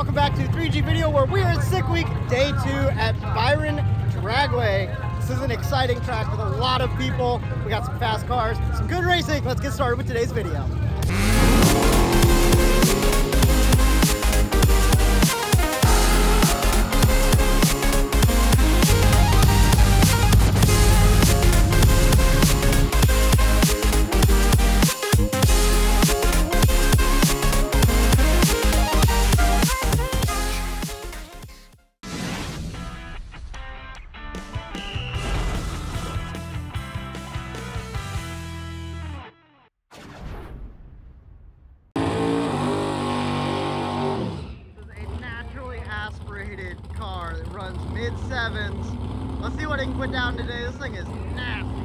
welcome back to 3G Video, where we are at Sick Week Day 2 at Byron Dragway. This is an exciting track with a lot of people. We got some fast cars, some good racing. Let's get started with today's video. Car that runs mid sevens. Let's see what it can put down today. This thing is nasty.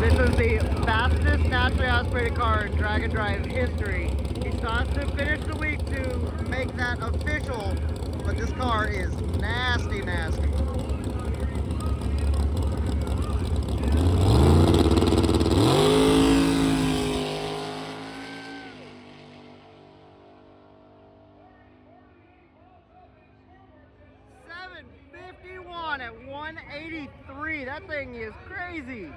This is the fastest naturally aspirated car in Dragon Drive history. He still has to finish the week to make that official, but this car is nasty, nasty. At 183, that thing is crazy.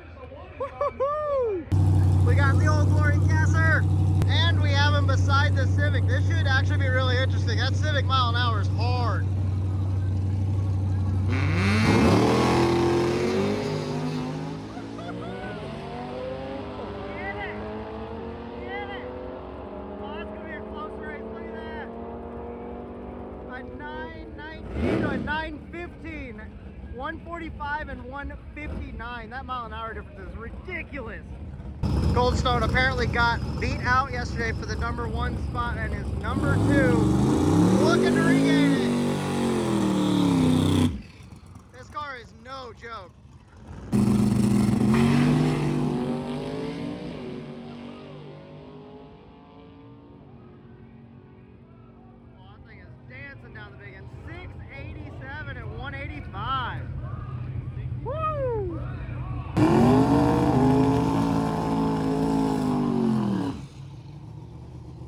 We got the old glory Casser, and we have him beside the Civic. This should actually be really interesting. That Civic mile an hour is hard. And 159. That mile an hour difference is ridiculous. Goldstone apparently got beat out yesterday for the #1 spot and is #2. Looking to regain it. This car is no joke. Oh, that thing is dancing down the big end. 687 at 185. Woo!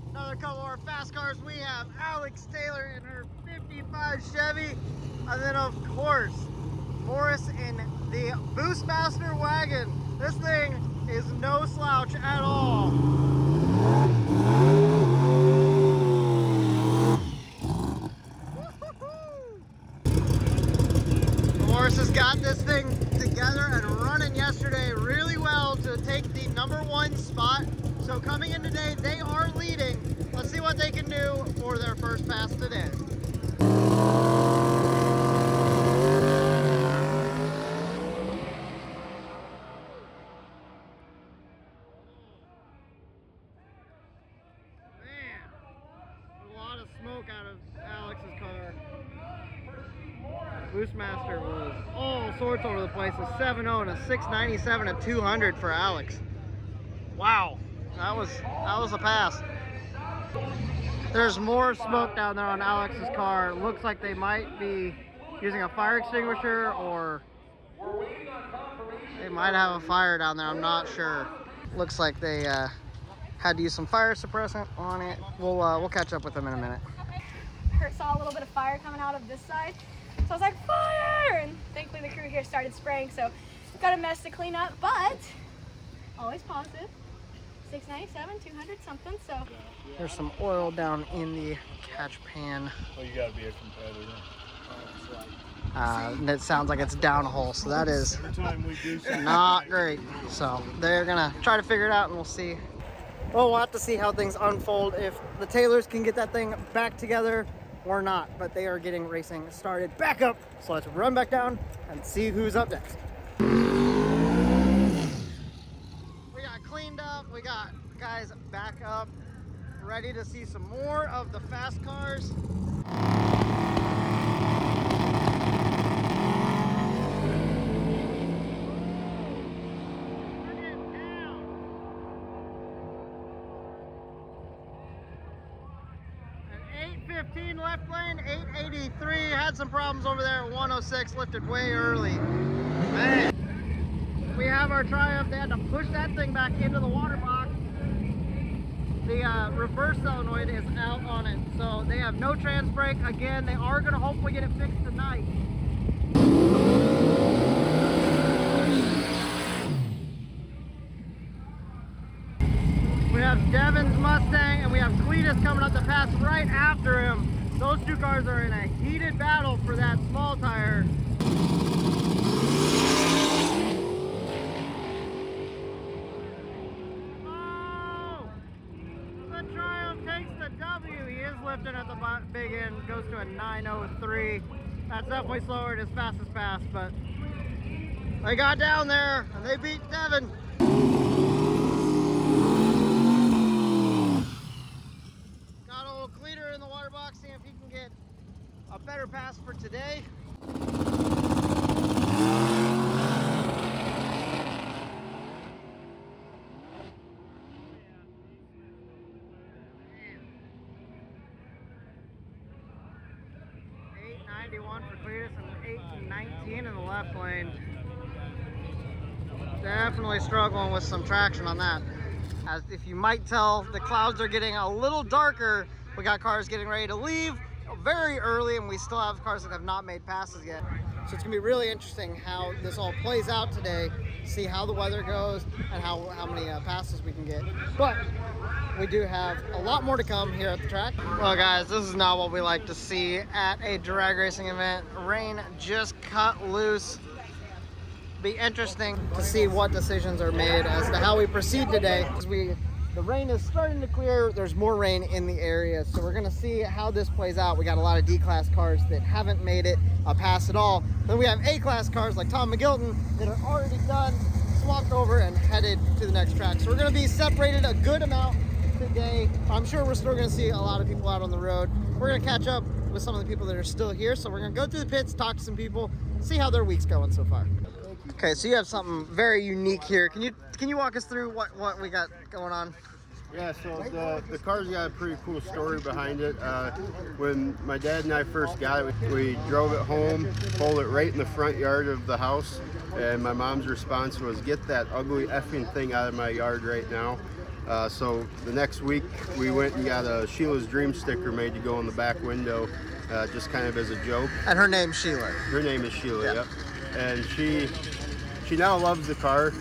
Another couple of our fast cars. We have Alex Taylor in her 55 Chevy, and then of course Morris in the Boostmaster wagon. This thing is no slouch at all. Morris has got this thing together and running yesterday really well to take the #1 spot. So coming in today, they are leading. Let's see what they can do for their first pass today. Man, a lot of smoke out of Alex's car. Boostmaster was all sorts over the place. A 7.0 and a 697 and 200 for Alex. Wow, that was a pass. There's more smoke down there on Alex's car. Looks like they might be using a fire extinguisher, or they might have a fire down there. I'm not sure. Looks like they had to use some fire suppressant on it. We'll catch up with them in a minute. I saw a little bit of fire coming out of this side. So I was like, fire! And thankfully the crew here started spraying, so got a mess to clean up, but always positive. 697, 200 something, so. There's some oil down in the catch pan. Well, you gotta be a competitor. And it sounds like it's down a hole, so that is not great. So they're gonna try to figure it out, and we'll see. Well, we'll have to see how things unfold, if the Taylors can get that thing back together or not, but they are getting racing started back up. So let's run back down and see who's up next. We got cleaned up, we got guys back up, ready to see some more of the fast cars. Left lane, 883, had some problems over there at 106, lifted way early. Man. We have our Triumph, they had to push that thing back into the water box. the reverse solenoid is out on it. So they have no trans brake. Again, they are going to hopefully get it fixed tonight. We have Devin's Mustang and we have Cletus coming up the pass right after him. Those two cars are in a heated battle for that small tire. At the big end, goes to a 903. That's definitely slower. It is fast as fast, but they got down there and they beat Devin. Got a little Cleater in the water box, see if he can get a better pass for today. For Cletus and 819 in the left lane. Definitely struggling with some traction on that. As if you might tell, the clouds are getting a little darker. We got cars getting ready to leave very early, and we still have cars that have not made passes yet. So it's gonna be really interesting how this all plays out today, see how the weather goes and how many passes we can get. But we do have a lot more to come here at the track. Well guys, this is not what we like to see at a drag racing event. Rain just cut loose. Be interesting to see what decisions are made as to how we proceed today. The rain is starting to clear. There's more rain in the area, so we're gonna see how this plays out. We got a lot of D-class cars that haven't made it a pass at all. Then we have A-class cars like Tom McGilton that are already done, swapped over and headed to the next track. So we're gonna be separated a good amount today. I'm sure we're still gonna see a lot of people out on the road. We're gonna catch up with some of the people that are still here. So we're gonna go through the pits, talk to some people, see how their week's going so far. Okay, so you have something very unique here. Can you walk us through what we got going on? Yeah, so the car's got a pretty cool story behind it. When my dad and I first got it, we drove it home, pulled it right in the front yard of the house, and my mom's response was, "Get that ugly effing thing out of my yard right now." So the next week, we went and got a Sheila's Dream sticker made to go in the back window, just kind of as a joke. And her name's Sheila. Her name is Sheila, yep. And she now loves the car.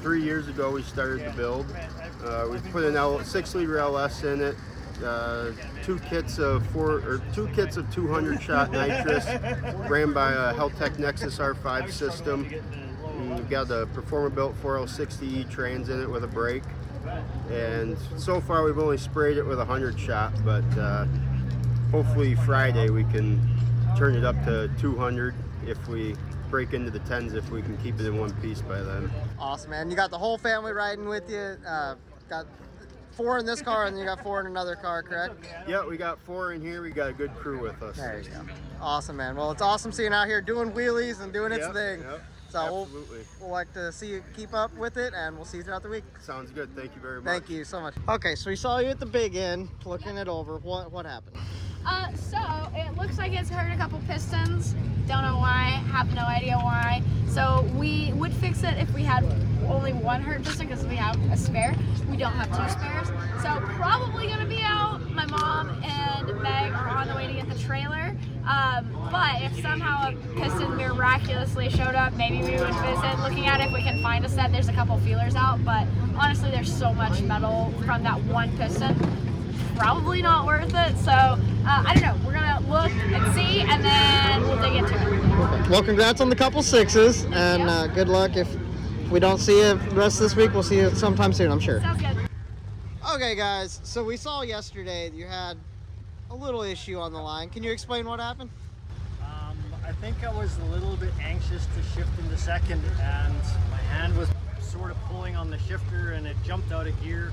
3 years ago we started the build. We put an 6-liter LS in it, two kits of 200 shot nitrous, ran by a Helltech Nexus R5 system. We've got the Performer built 4060E trans in it with a brake, and so far we've only sprayed it with 100 shot, but hopefully Friday we can turn it up to 200 if we break into the tens, if we can keep it in one piece by then. Awesome, man. You got the whole family riding with you. Got 4 in this car and you got 4 in another car, correct? Yeah, we got 4 in here. We got a good crew with us. There you go. Awesome, man. Well, it's awesome seeing out here doing wheelies and doing its thing. Yep. So we'll like to see you keep up with it, and we'll see you throughout the week. Sounds good. Thank you very much. Thank you so much. Okay, so we saw you at the big end looking it over. What happened? So it looks like it's hurt a couple pistons. Don't know why, have no idea why. So we would fix it if we had only one hurt piston, because we have a spare. We don't have 2 spares. So probably gonna be out. My mom and Meg are on the way to get the trailer. But if somehow a piston miraculously showed up, maybe we would visit. Looking at it, if we can find a set, there's a couple feelers out, but honestly, there's so much metal from that one piston. Probably not worth it, so I don't know. We're gonna look and see, and then we'll dig into it. Well, congrats on the couple 6s, and good luck. If we don't see you the rest of this week, we'll see you sometime soon, I'm sure. Sounds good. Okay, guys, so we saw yesterday that you had a little issue on the line. Can you explain what happened? I think I was a little bit anxious to shift into second, and my hand was sort of pulling on the shifter, and it jumped out of gear.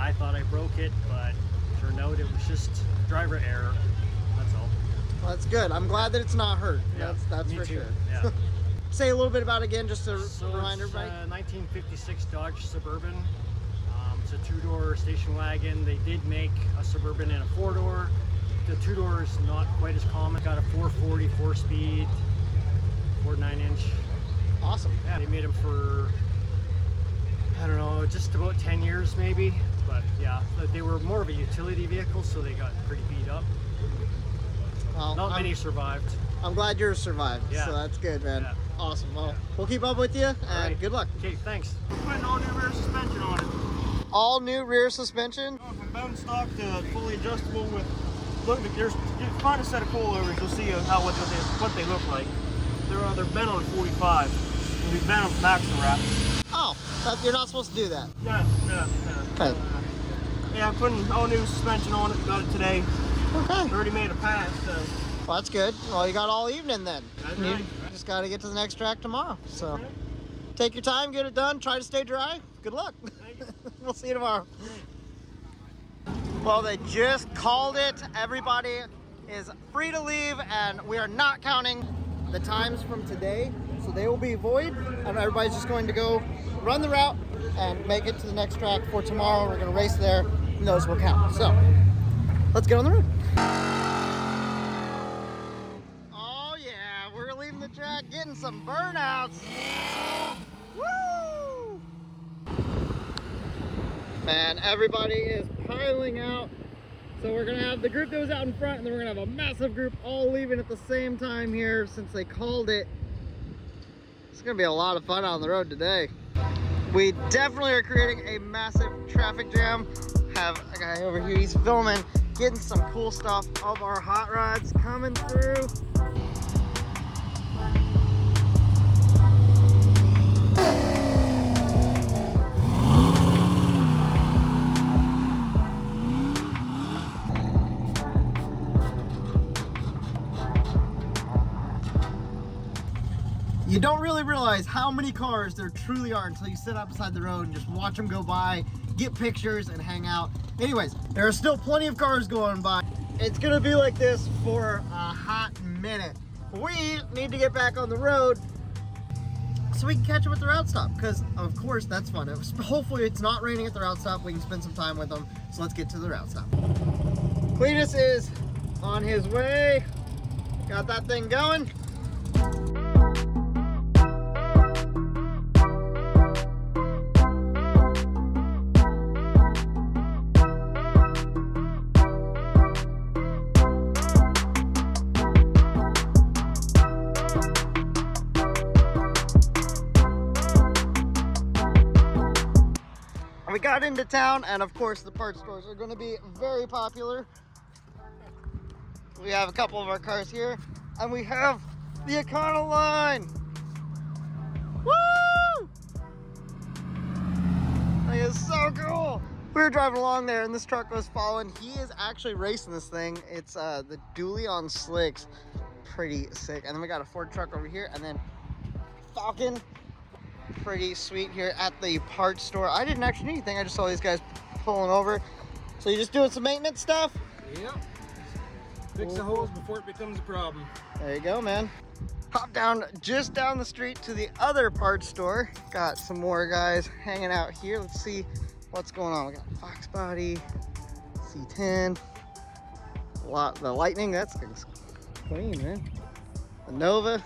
I thought I broke it, but turned out it was just driver error. That's all. Well, that's good. I'm glad that it's not hurt. Yeah, that's for sure. Yeah. Say a little bit about it again, just a reminder. It's a 1956 Dodge Suburban. It's a 2-door station wagon. They did make a Suburban and a 4-door. The 2-door is not quite as common. Got a 440, 4-speed, 4.9-inch. Awesome. Yeah, they made them for, I don't know, just about 10 years maybe. but yeah, they were more of a utility vehicle, so they got pretty beat up. Well, Not many survived. I'm glad yours survived, so that's good, man. Yeah. Awesome. Well, we'll keep up with you, and good luck. Okay, thanks. We're putting all new rear suspension on it. All new rear suspension? Going from bone stock to fully adjustable with, look, there's, find a set of coilovers, you'll see how what they look like. They're bent on 45, and we've bent on maximum wraps. Oh, you're not supposed to do that. No. Okay. Yeah, I'm putting all new suspension on it. Got it today. Okay. Already made a pass, so. Well, that's good. Well, you got all evening then. That's right. You just got to get to the next track tomorrow. So take your time, get it done, try to stay dry. Good luck. Thank you. We'll see you tomorrow. Well, they just called it. Everybody is free to leave, and we are not counting the times from today. So they will be void, and everybody's just going to go run the route and make it to the next track for tomorrow. We're gonna race there, and those will count. So let's get on the road. Oh yeah, we're leaving the track, getting some burnouts. Woo! Man, everybody is piling out. So we're gonna have the group that was out in front, and then we're gonna have a massive group all leaving at the same time here since they called it. It's gonna be a lot of fun on the road today. We definitely are creating a massive traffic jam. Have a guy over here, he's filming, getting some cool stuff of our hot rods coming through. You don't really realize how many cars there truly are until you sit out beside the road and just watch them go by, get pictures, and hang out. Anyways, there are still plenty of cars going by. It's gonna be like this for a hot minute. We need to get back on the road so we can catch them at the route stop, because of course that's fun. Hopefully it's not raining at the route stop. We can spend some time with them. So let's get to the route stop. Cletus is on his way. Got that thing going. Got into town, and of course the parts stores are going to be very popular. We have a couple of our cars here, and we have the Econoline. Woo! That is so cool. We were driving along there, and this truck was following. He is actually racing this thing. It's the Dually on slicks. Pretty sick. And then we got a Ford truck over here, and then Falcon. Pretty sweet here at the parts store. I didn't actually need anything. I just saw these guys pulling over. So you're just doing some maintenance stuff? Yep. Fix the holes before it becomes a problem. There you go, man. Hop down just down the street to the other parts store. Got some more guys hanging out here. Let's see what's going on. We got Fox Body, C10. A lot of the Lightning. That's clean, man. The Nova.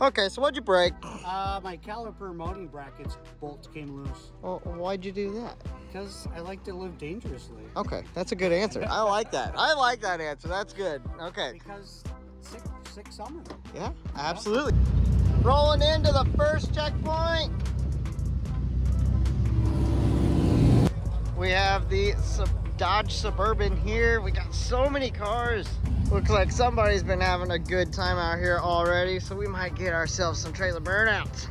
Okay, so what'd you break? My caliper mounting brackets bolt came loose. Well, why'd you do that? Because I like to live dangerously. Okay, that's a good answer. I like that. I like that answer. That's good. Okay. Because sick summer. Yeah, absolutely. Awesome. Rolling into the first checkpoint. We have the Dodge Suburban here. We got so many cars. Looks like somebody's been having a good time out here already, so we might get ourselves some trailer burnouts.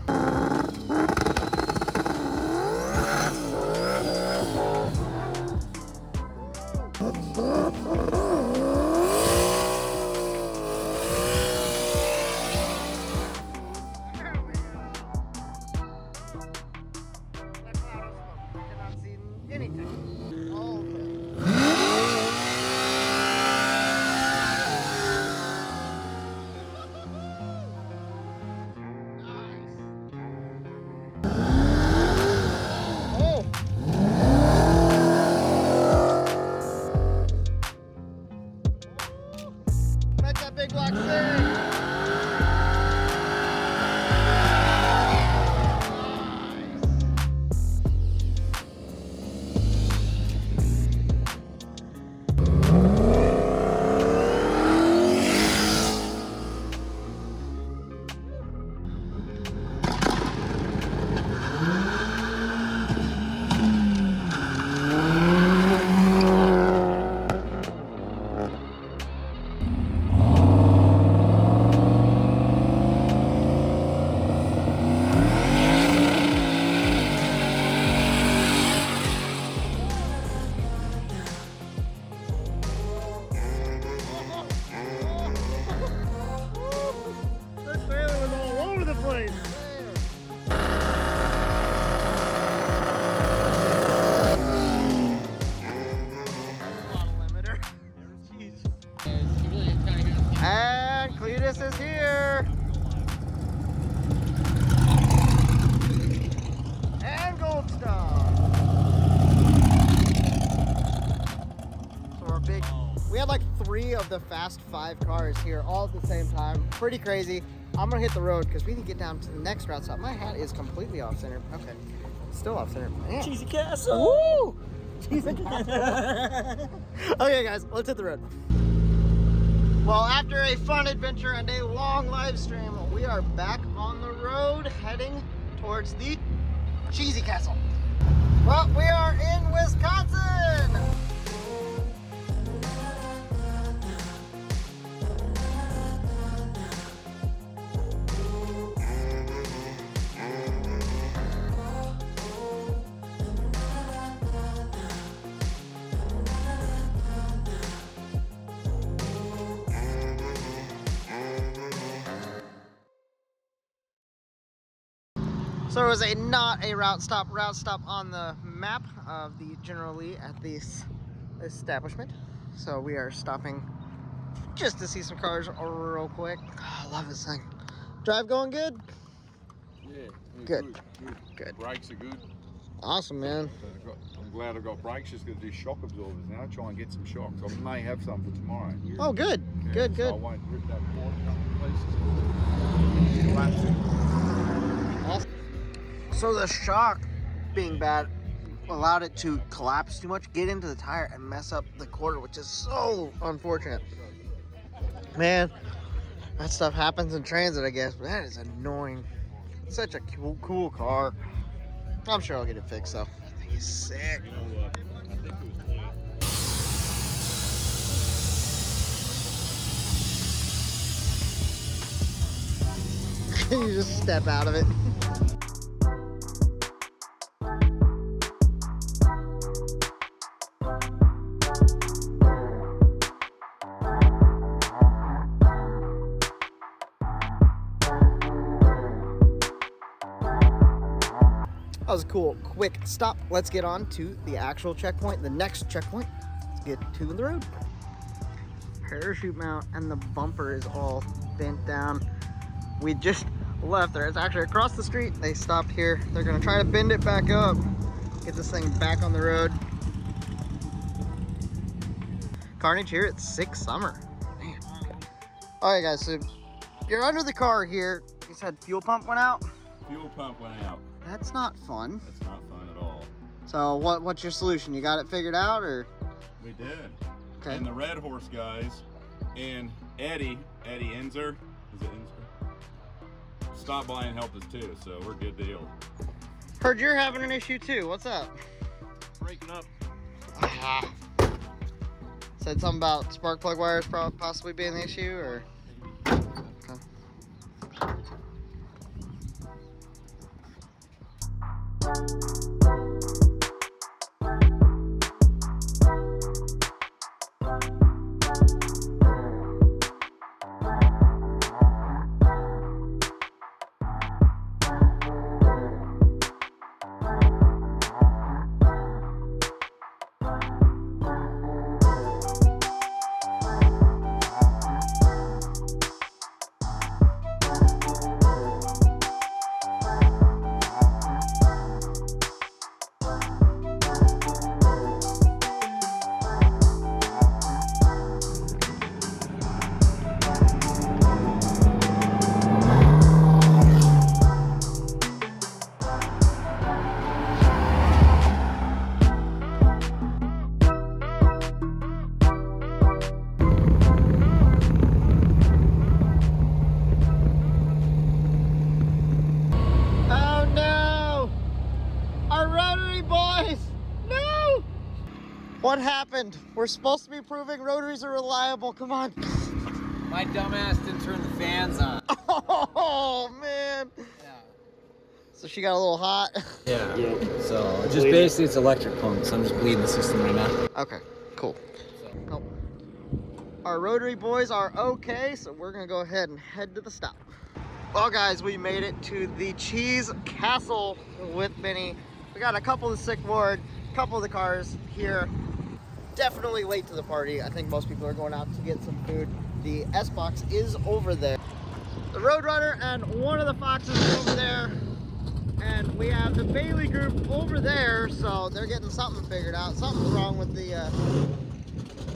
circus is here. And gold star. So our big, we had like 3 of the Fast 5 cars here all at the same time. Pretty crazy. I'm gonna hit the road because we can get down to the next route stop. My hat is completely off center. Okay, still off center. Man. Cheesy Castle. Woo! Cheesy Castle. Okay, guys, let's hit the road. Well, after a fun adventure and a long live stream, we are back on the road heading towards the Cheesy Castle. Well, we are in Wisconsin. So it was not a route stop on the map of the General Lee at this establishment. So we are stopping just to see some cars real quick. Oh, I love this thing. Drive going good? Yeah. Good. Brakes are good. Awesome, man. I'm glad I got brakes. Just going to do shock absorbers now. Try and get some shocks. I may have some for tomorrow. Yeah. Oh, good. Yeah, good. So I won't rip that board in other places. Awesome. So the shock being bad allowed it to collapse too much, get into the tire, and mess up the quarter, which is so unfortunate. Man, that stuff happens in transit, I guess, but that is annoying. It's such a cool car. I'm sure I'll get it fixed, though. I think it's sick. You just step out of it. That was a cool, quick stop. Let's get on to the actual checkpoint, the next checkpoint. Let's get to the road. Parachute mount and the bumper is all bent down. We just left there. It's actually across the street. They stopped here. They're gonna try to bend it back up, get this thing back on the road. Carnage here at Sick Summer. Man. All right, guys, so you're under the car here. You said fuel pump went out? Fuel pump went out. That's not fun. That's not fun at all. So what's your solution? You got it figured out, or? We did. Okay. And the Red Horse guys and Eddie Enzer, is it Enzer? Stopped by and helped us too, so we're a good deal. Heard you're having an issue too. What's up? Breaking up. Said something about spark plug wires possibly being the issue, or? What happened? We're supposed to be proving rotaries are reliable. Come on. My dumbass didn't turn the fans on. Oh, man. Yeah. So she got a little hot. Yeah. So just basically it's electric pump. So I'm just bleeding the system right now. Okay, cool. So. Oh. Our rotary boys are okay. So we're going to go ahead and head to the stop. Well, guys, we made it to the Cheese Castle with Benny. We got a couple of the sick ward, couple of the cars here. definitely late to the party. I think most people are going out to get some food. The S-Box is over there. The Roadrunner and one of the Foxes is over there. And we have the Bailey group over there, so they're getting something figured out. Something's wrong with the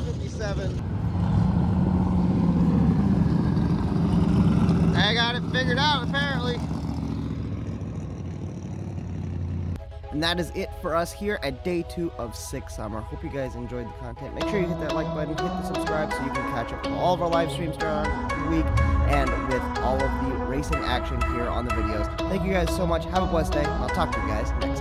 57. I got it figured out, apparently. And that is it for us here at day 2 of Sick Summer. Hope you guys enjoyed the content. Make sure you hit that like button, hit the subscribe so you can catch up to all of our live streams throughout the week and with all of the racing action here on the videos. Thank you guys so much. Have a blessed day. I'll talk to you guys next time.